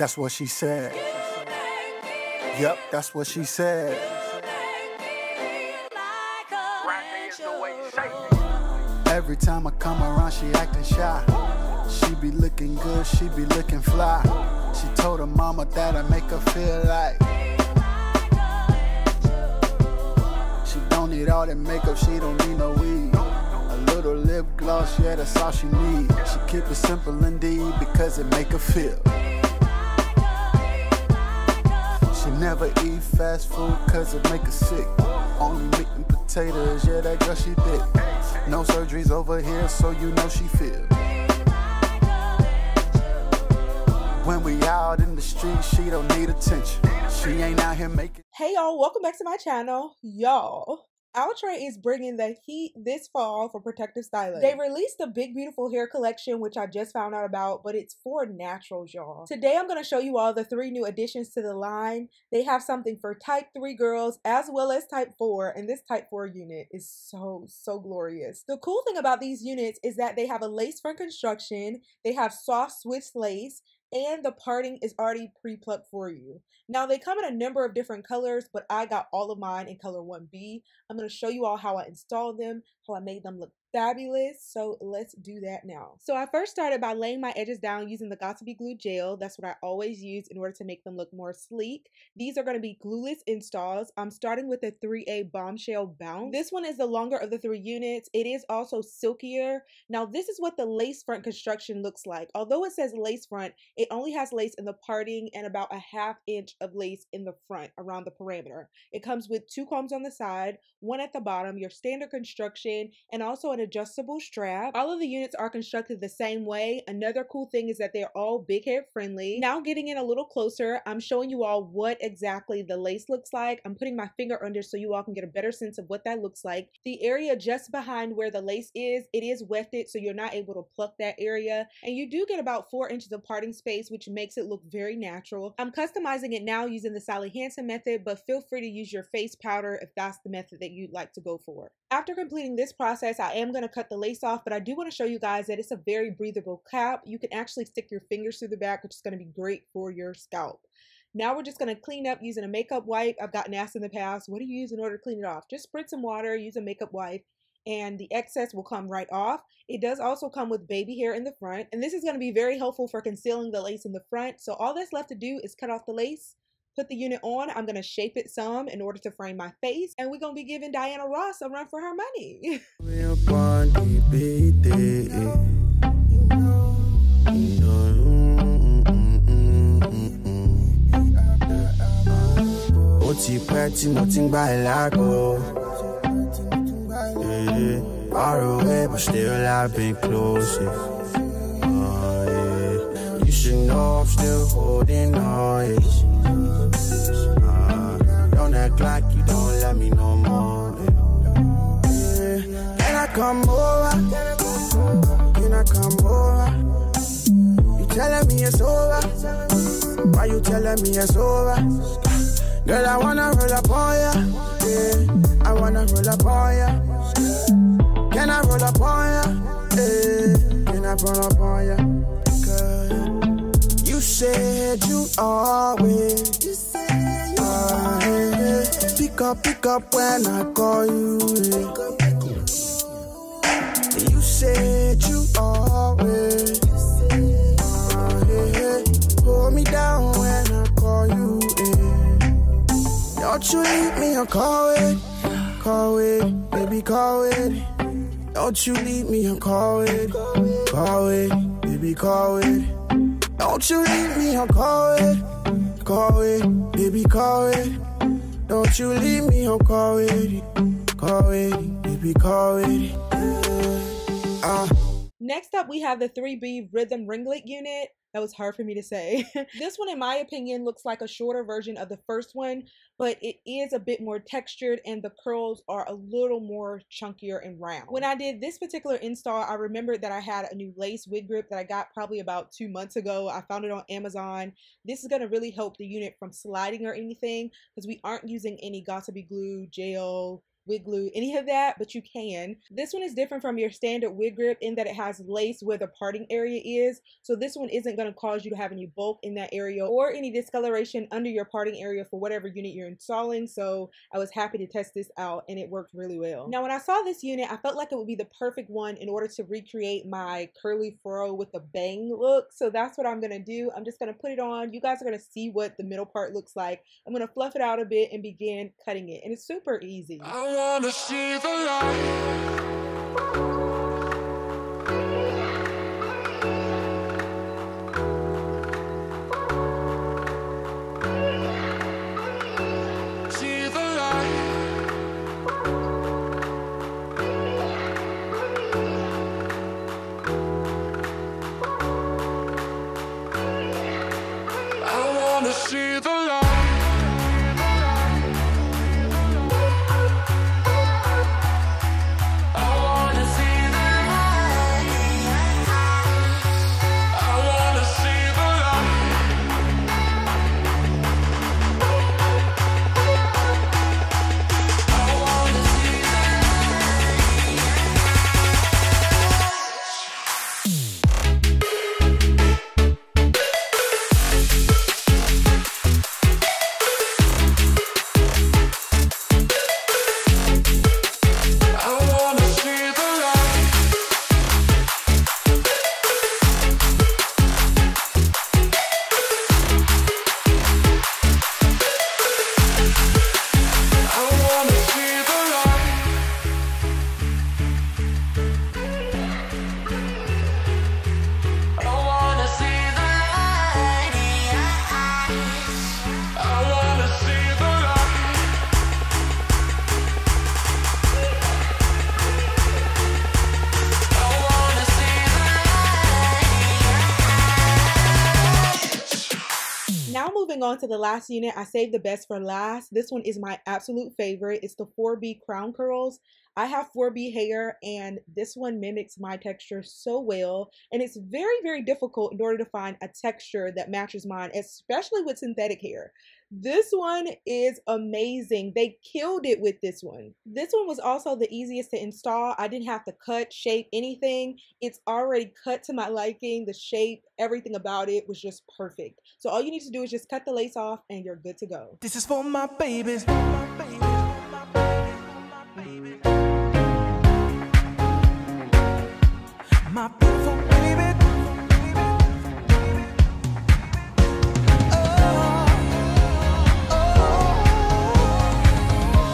That's what she said. Yep, that's what she said. Every time I come around, she acting shy. She be looking good, she be looking fly. She told her mama that I make her feel like. She don't need all that makeup, she don't need no weed. A little lip gloss, yeah, that's all she need. She keep it simple indeed, because it make her feel. She never eat fast food, cause it make her sick. Only meat and potatoes, yeah, that girl she thick. No surgeries over here, so you know she feel. When we out in the street, she don't need attention. She ain't out here making. Hey y'all, welcome back to my channel. Y'all, Outre is bringing the heat this fall for protective styling. They released the Big Beautiful Hair collection, which I just found out about, but it's for naturals, y'all. Today I'm going to show you all the 3 new additions to the line. They have something for type 3 girls as well as type 4, and this type 4 unit is so glorious. The cool thing about these units is that they have a lace front construction, they have soft Swiss lace, and the parting is already pre-plucked for you. Now they come in a number of different colors, but I got all of mine in color 1B. I'm gonna show you all how I installed them, how I made them look fabulous, so let's do that now. So I first started by laying my edges down using the Got2b Glue Gel. That's what I always use in order to make them look more sleek. These are going to be glueless installs. I'm starting with the 3A Bombshell Bounce. This one is the longer of the 3 units. It is also silkier. Now this is what the lace front construction looks like. Although it says lace front, it only has lace in the parting and about a ½ inch of lace in the front around the perimeter. It comes with 2 combs on the side, 1 at the bottom, your standard construction, and also an adjustable strap. All of the units are constructed the same way. Another cool thing is that they're all big hair friendly. Now getting in a little closer, I'm showing you all what exactly the lace looks like. I'm putting my finger under so you all can get a better sense of what that looks like. The area just behind where the lace is, it is wefted, so you're not able to pluck that area, and you do get about 4 inches of parting space, which makes it look very natural. I'm customizing it now using the Sally Hansen method, but feel free to use your face powder if that's the method that you'd like to go for. After completing this process, I am going to cut the lace off, but I do want to show you guys that it's a very breathable cap. You can actually stick your fingers through the back, which is going to be great for your scalp. Now we're just going to clean up using a makeup wipe. I've gotten asked in the past, what do you use in order to clean it off? Just spritz some water, use a makeup wipe, and the excess will come right off. It does also come with baby hair in the front, and this is going to be very helpful for concealing the lace in the front. So all that's left to do is cut off the lace, put the unit on. I'm going to shape it some in order to frame my face, and we're going to be giving Diana Ross a run for her money. Far away, but still I've been close. You should know I'm still holding on. Don't act like you don't love me no more. Can I come over? Can I come over? You telling me it's over? Why you telling me it's over? Girl, I wanna roll up on ya. Yeah, I wanna roll up on ya. Can I roll up on ya? Yeah, can I roll up on ya? Girl, you said you always. Pick up when I call you. You said you always hold me down when I call you. Don't you leave me, I'll call it, baby, call it. Don't you leave me, I'll call it, baby, call it. Don't you leave me, I'll call it, baby, call it. Don't you leave me, I'll call it, baby, call it. Next up, we have the 3B Rhythm Ringlet unit. That was hard for me to say. This one, in my opinion, looks like a shorter version of the first one, but it is a bit more textured and the curls are a little more chunkier and round. When I did this particular install, I remembered that I had a new lace wig grip that I got probably about 2 months ago. I found it on Amazon. This is gonna really help the unit from sliding or anything because we aren't using any Got2b glue, gel, wig glue, any of that, but you can. This one is different from your standard wig grip in that it has lace where the parting area is, so this one isn't going to cause you to have any bulk in that area or any discoloration under your parting area for whatever unit you're installing. So I was happy to test this out and it worked really well. Now when I saw this unit, I felt like it would be the perfect one in order to recreate my curly fro with the bang look, so that's what I'm going to do. I'm just going to put it on. You guys are going to see what the middle part looks like. I'm going to fluff it out a bit and begin cutting it, and it's super easy. I wanna see the light. See the light. I wanna see the light. On to the last unit, I saved the best for last. This one is my absolute favorite. It's the 4B crown curls. I have 4B hair and this one mimics my texture so well, and it's very, very difficult in order to find a texture that matches mine, especially with synthetic hair. This one is amazing. They killed it with this one. This one was also the easiest to install. I didn't have to cut, shape, anything. It's already cut to my liking. The shape, everything about it was just perfect. So all you need to do is just cut the lace off and you're good to go. This is for my babies, for my babies, for my babies, for my babies. My beautiful baby, baby, baby, baby. Oh,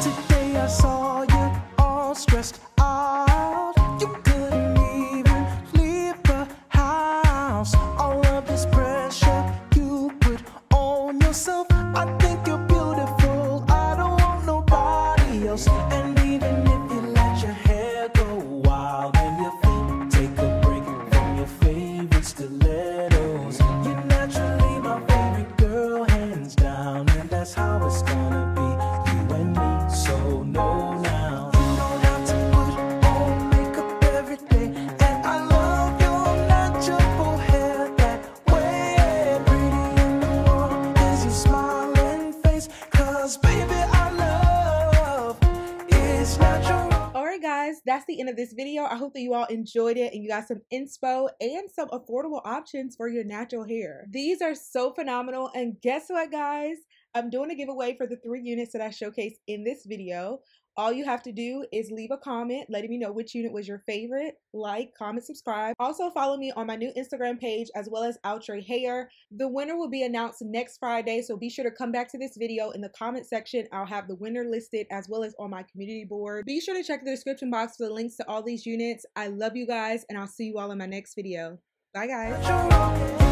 oh. Today I saw you all stressed out. You couldn't even leave the house. All of this pressure you put on yourself. I think you're beautiful. I don't want nobody else. And even if you let your hair go wild and you're stilettos, you're naturally my favorite girl, hands down, and that's how it's gonna be, you and me, so know now, you don't have to put on makeup every day, and I love your natural hair that way, pretty in the world is your smiling face, cause baby I love, it's natural. Guys, that's the end of this video. I hope that you all enjoyed it and you got some inspo and some affordable options for your natural hair. These are so phenomenal, and guess what guys, I'm doing a giveaway for the 3 units that I showcased in this video. All you have to do is leave a comment letting me know which unit was your favorite, like, comment, subscribe. Also follow me on my new Instagram page as well as Outre Hair. The winner will be announced next Friday, so be sure to come back to this video in the comment section. I'll have the winner listed as well as on my community board. Be sure to check the description box for the links to all these units. I love you guys and I'll see you all in my next video. Bye guys.